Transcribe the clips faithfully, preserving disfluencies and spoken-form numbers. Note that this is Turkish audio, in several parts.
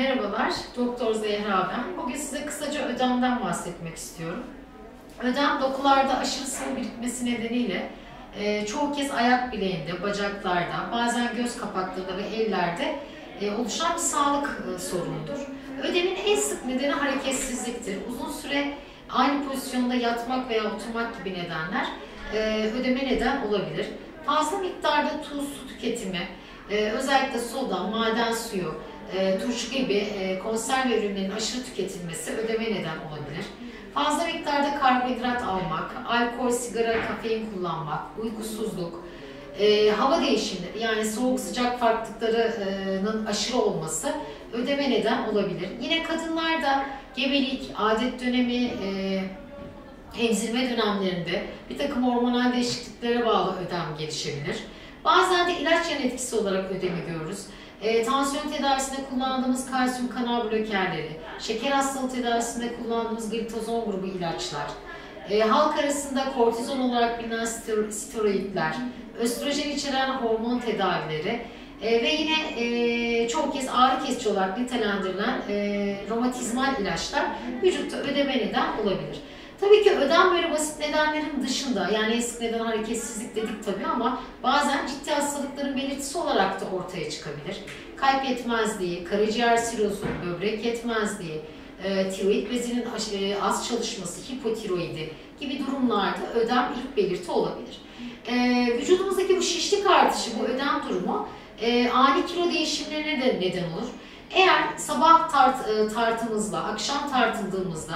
Merhabalar, Doktor Zehra ben. Bugün size kısaca ödemden bahsetmek istiyorum. Ödem, dokularda aşırı sıvı birikmesi nedeniyle e, çoğu kez ayak bileğinde, bacaklarda, bazen göz kapaklarında ve ellerde e, oluşan bir sağlık e, sorunudur. Ödemin en sık nedeni hareketsizliktir. Uzun süre aynı pozisyonda yatmak veya oturmak gibi nedenler e, ödeme neden olabilir. Fazla miktarda tuz, su tüketimi, e, özellikle soda, maden suyu, E, turşu gibi e, konserve ürünlerin aşırı tüketilmesi ödeme neden olabilir. Fazla miktarda karbonhidrat almak, alkol, sigara, kafein kullanmak, uykusuzluk, e, hava değişimleri yani soğuk sıcak farklılıklarının aşırı olması ödeme neden olabilir. Yine kadınlarda gebelik, adet dönemi, e, emzirme dönemlerinde bir takım hormonal değişikliklere bağlı ödem gelişebilir. Bazen de ilaç yan etkisi olarak ödemi görürüz. E, tansiyon tedavisinde kullandığımız kalsiyum kanal blokerleri, şeker hastalığı tedavisinde kullandığımız glitozon grubu ilaçlar, e, halk arasında kortizon olarak bilinen steroidler, östrojen içeren hormon tedavileri e, ve yine e, çok kez ağrı kesici olarak nitelendirilen e, romatizmal ilaçlar vücutta ödeme neden olabilir. Tabii ki ödem böyle basit nedenlerin dışında, yani eski neden hareketsizlik dedik tabii ama bazen ciddi hastalıkların belirtisi olarak da ortaya çıkabilir. Kalp yetmezliği, karaciğer sirozu, böbrek yetmezliği, e, tiroid bezinin az çalışması, hipotiroidi gibi durumlarda ödem ilk belirti olabilir. E, vücudumuzdaki bu şişlik artışı, bu ödem durumu e, ani kilo değişimlerine de neden olur. Eğer sabah tart, tartımızla, akşam tartıldığımızda,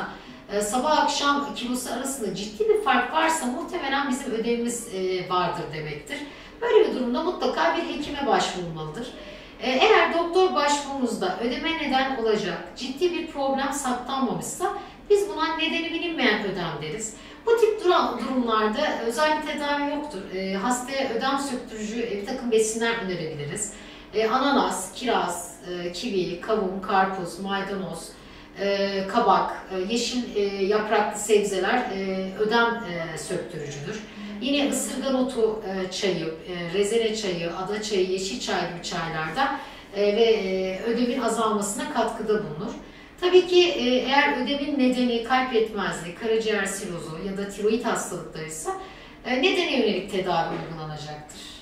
sabah akşam kilosu arasında ciddi bir fark varsa muhtemelen bizim ödemimiz vardır demektir. Böyle bir durumda mutlaka bir hekime başvurulmalıdır. Eğer doktor başvurunuzda ödeme neden olacak ciddi bir problem saptanmamışsa biz buna nedeni bilinmeyen ödem deriz. Bu tip durumlarda özel bir tedavi yoktur. Hastaya ödem söktürücü bir takım besinler önerebiliriz. Ananas, kiraz, kivi, kavun, karpuz, maydanoz, E, kabak, e, yeşil e, yapraklı sebzeler e, ödem e, söktürücüdür. Yine ısırgan otu e, çayı, e, rezene çayı, ada çayı, yeşil çay gibi çaylarda e, ve e, ödemin azalmasına katkıda bulunur. Tabii ki e, eğer ödemin nedeni kalp yetmezliği, karaciğer sirozu ya da tiroid hastalıklarıysa e, nedene yönelik tedavi uygulanacaktır.